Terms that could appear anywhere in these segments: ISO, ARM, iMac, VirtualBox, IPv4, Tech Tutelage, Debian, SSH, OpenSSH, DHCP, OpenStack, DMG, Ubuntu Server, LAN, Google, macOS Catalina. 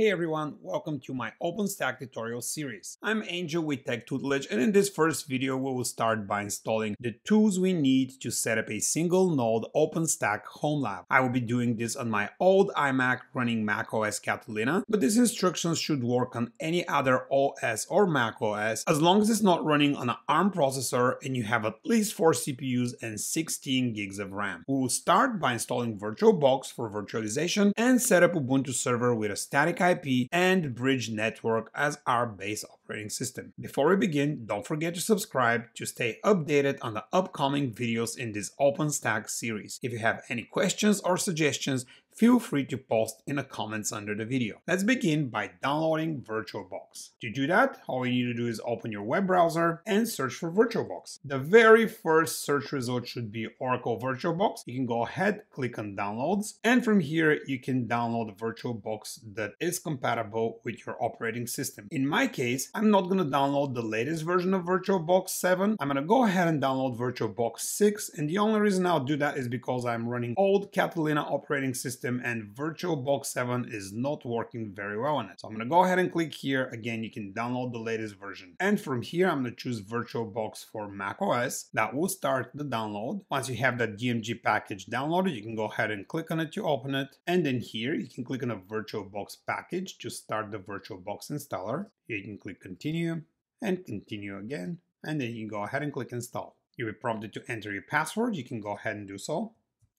Hey everyone, welcome to my OpenStack tutorial series. I'm Angel with Tech Tutelage, and in this first video we will start by installing the tools we need to set up a single node OpenStack home lab. I will be doing this on my old iMac running macOS Catalina, but these instructions should work on any other OS or macOS as long as it's not running on an ARM processor and you have at least 4 CPUs and 16 gigs of RAM. We will start by installing VirtualBox for virtualization and set up Ubuntu Server with a static IP and bridge network as our base operating system. Before we begin, don't forget to subscribe to stay updated on the upcoming videos in this OpenStack series. If you have any questions or suggestions, feel free to post in the comments under the video. Let's begin by downloading VirtualBox. To do that, all you need to do is open your web browser and search for VirtualBox. The very first search result should be Oracle VirtualBox. You can go ahead, click on Downloads, and from here you can download a VirtualBox that is compatible with your operating system. In my case, I'm not going to download the latest version of VirtualBox 7. I'm going to go ahead and download VirtualBox 6, and the only reason I'll do that is because I'm running old Catalina operating system and VirtualBox 7 is not working very well on it. So I'm going to go ahead and click here. Again, you can download the latest version. And from here, I'm going to choose VirtualBox for macOS. That will start the download. Once you have that DMG package downloaded, you can go ahead and click on it to open it. And then here, you can click on a VirtualBox package to start the VirtualBox installer. Here you can click continue and continue again. And then you can go ahead and click install. You'll be prompted to enter your password. You can go ahead and do so.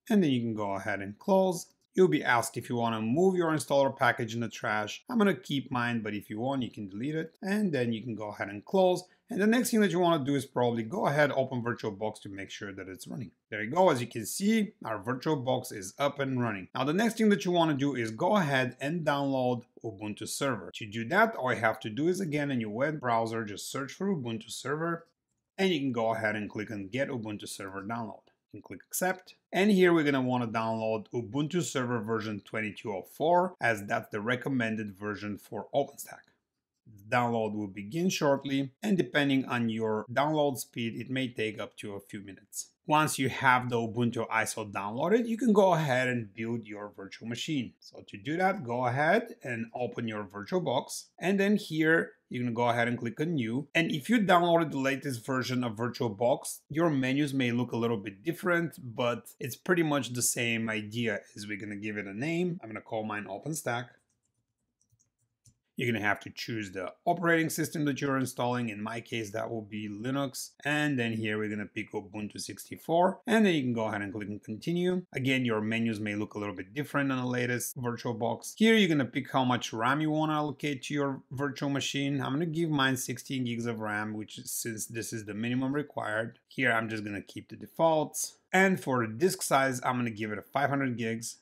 And then you can go ahead and close. You'll be asked if you want to move your installer package in the trash. I'm going to keep mine, but if you want, you can delete it. And then you can go ahead and close. And the next thing that you want to do is probably go ahead, open VirtualBox to make sure that it's running. There you go. As you can see, our VirtualBox is up and running. Now, the next thing that you want to do is go ahead and download Ubuntu Server. To do that, all you have to do is, again, in your web browser, just search for Ubuntu Server. And you can go ahead and click on Get Ubuntu Server Download. You can click accept. And here we're going to want to download Ubuntu Server version 22.04, as that's the recommended version for OpenStack. The download will begin shortly, and depending on your download speed, it may take up to a few minutes. Once you have the Ubuntu ISO downloaded, you can go ahead and build your virtual machine. So to do that, go ahead and open your VirtualBox, and then here you're going to go ahead and click on New. And if you downloaded the latest version of VirtualBox, your menus may look a little bit different, but it's pretty much the same idea. Is we're going to give it a name. I'm going to call mine OpenStack. You're going to have to choose the operating system that you're installing. In my case, that will be Linux. And then here we're going to pick Ubuntu 64. And then you can go ahead and click on continue. Again, your menus may look a little bit different on the latest VirtualBox. Here you're going to pick how much RAM you want to allocate to your virtual machine. I'm going to give mine 16 gigs of RAM, which is, since this is the minimum required. Here I'm just going to keep the defaults. And for the disk size, I'm going to give it a 500 gigs.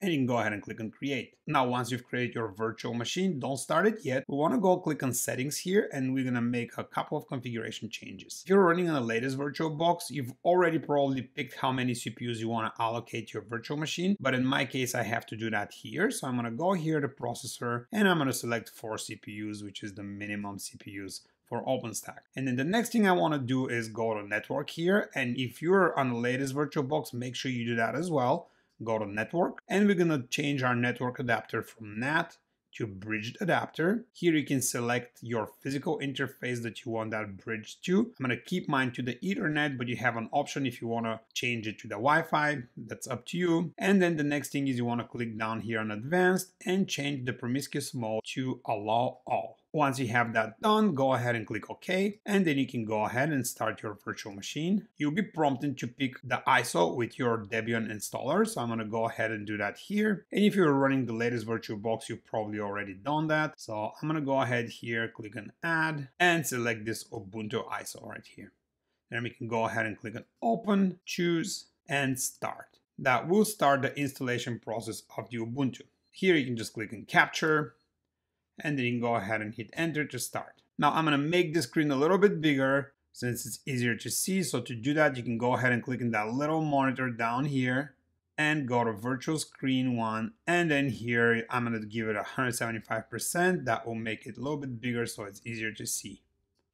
And you can go ahead and click on create. Now, once you've created your virtual machine, don't start it yet. We want to go click on settings here, and we're going to make a couple of configuration changes. If you're running on the latest VirtualBox, you've already probably picked how many CPUs you want to allocate to your virtual machine. But in my case, I have to do that here. So I'm going to go here to processor, and I'm going to select 4 CPUs, which is the minimum CPUs for OpenStack. And then the next thing I want to do is go to network here. And if you're on the latest VirtualBox, make sure you do that as well. Go to network, and we're going to change our network adapter from NAT to bridged adapter. Here you can select your physical interface that you want that bridge to. I'm going to keep mine to the Ethernet, but you have an option if you want to change it to the Wi-Fi. That's up to you. And then the next thing is you want to click down here on advanced and change the promiscuous mode to allow all. Once you have that done, go ahead and click OK, and then you can go ahead and start your virtual machine. You'll be prompted to pick the ISO with your Debian installer, so I'm going to go ahead and do that here. And if you're running the latest VirtualBox, you've probably already done that. So I'm going to go ahead here, click on Add, and select this Ubuntu ISO right here. Then we can go ahead and click on Open, Choose, and Start. That will start the installation process of the Ubuntu. Here you can just click on Capture, and then you can go ahead and hit enter to start. Now I'm going to make the screen a little bit bigger since it's easier to see. So to do that, you can go ahead and click on that little monitor down here and go to virtual screen 1. And then here I'm going to give it 175%. That will make it a little bit bigger so it's easier to see.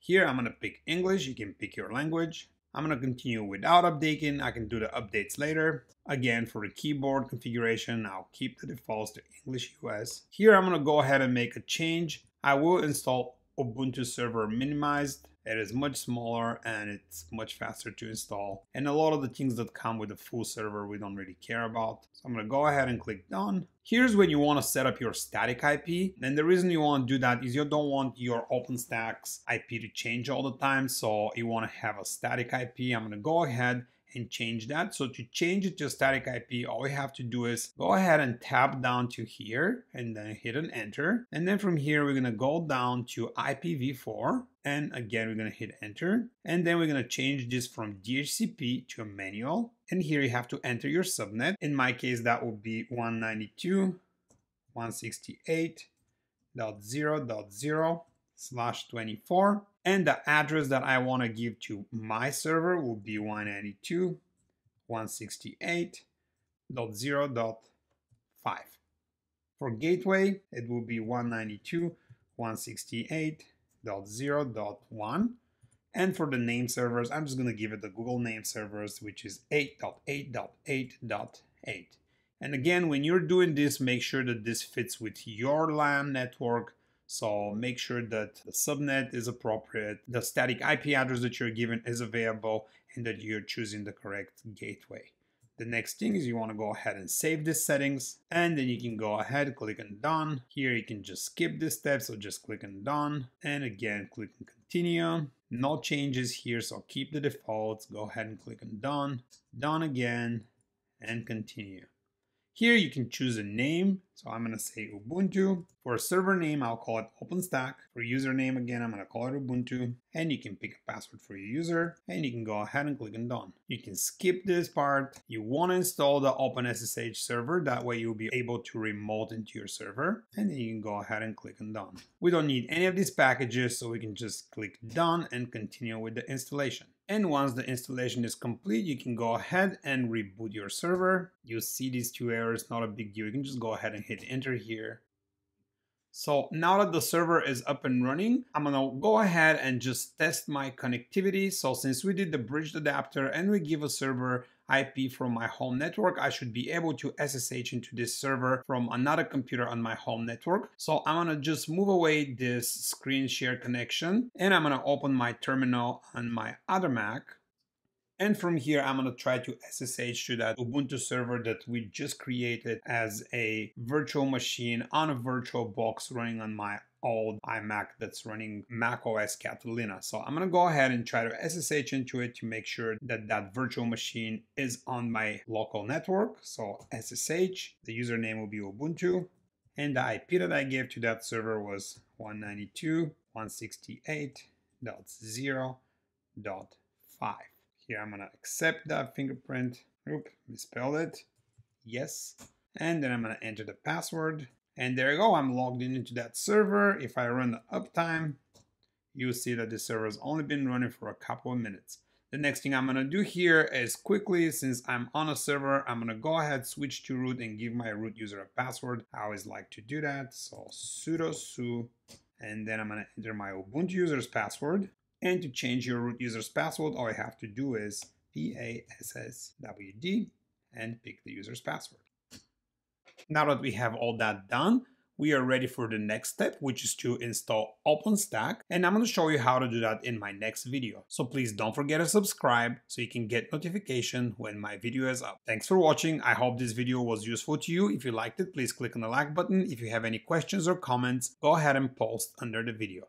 Here I'm going to pick English. You can pick your language. I'm going to continue without updating. I can do the updates later. Again, for the keyboard configuration, I'll keep the defaults to English US. Here, I'm going to go ahead and make a change. I will install Ubuntu Server Minimized. It is much smaller and it's much faster to install. And a lot of the things that come with the full server, we don't really care about. So I'm going to go ahead and click done. Here's when you want to set up your static IP. And the reason you want to do that is you don't want your OpenStack's IP to change all the time. So you want to have a static IP. I'm going to go ahead and change that. So to change it to a static IP, all we have to do is go ahead and tap down to here and then hit an enter. And then from here, we're going to go down to IPv4. And again, we're going to hit enter. And then we're going to change this from DHCP to a manual. And here you have to enter your subnet. In my case, that would be 192.168.0.0/24. And the address that I want to give to my server will be 192.168.0.5. For gateway, it will be 192.168.0.1. And for the name servers, I'm just going to give it the Google name servers, which is 8.8.8.8. And again, when you're doing this, make sure that this fits with your LAN network. So make sure that the subnet is appropriate, the static IP address that you're given is available, and that you're choosing the correct gateway. The next thing is you want to go ahead and save these settings, and then you can go ahead, click and done. Here you can just skip this step, so just click and done, and again click and continue. No changes here, so keep the defaults. Go ahead and click and done, done again, and continue. Here you can choose a name, so I'm going to say Ubuntu. For a server name, I'll call it OpenStack. For username, again, I'm going to call it Ubuntu. And you can pick a password for your user, and you can go ahead and click and done. You can skip this part. You want to install the OpenSSH server, that way you'll be able to remote into your server. And then you can go ahead and click and done. We don't need any of these packages, so we can just click done and continue with the installation. And once the installation is complete, you can go ahead and reboot your server. You'll see these two errors, not a big deal. You can just go ahead and hit enter here. So now that the server is up and running, I'm gonna go ahead and just test my connectivity. So since we did the bridged adapter and we give a server IP from my home network, I should be able to SSH into this server from another computer on my home network. So I'm gonna just move away this screen share connection, and I'm gonna open my terminal on my other Mac. And from here, I'm gonna try to SSH to that Ubuntu server that we just created as a virtual machine on a VirtualBox running on my old iMac that's running macOS Catalina. So I'm gonna go ahead and try to SSH into it to make sure that that virtual machine is on my local network. So SSH, the username will be Ubuntu, and the IP that I gave to that server was 192.168.0.5. Here, I'm gonna accept that fingerprint. Oop, misspelled it. Yes. And then I'm gonna enter the password. And there you go, I'm logged in into that server. If I run the uptime, you'll see that the server has only been running for a couple of minutes. The next thing I'm gonna do here is quickly, since I'm on a server, I'm gonna go ahead, switch to root, and give my root user a password. I always like to do that. So sudo su, and then I'm gonna enter my Ubuntu user's password. And to change your root user's password, all I have to do is passwd and pick the user's password. Now that we have all that done, we are ready for the next step, which is to install OpenStack. And I'm going to show you how to do that in my next video. So please don't forget to subscribe so you can get notification when my video is up. Thanks for watching. I hope this video was useful to you. If you liked it, please click on the like button. If you have any questions or comments, go ahead and post under the video.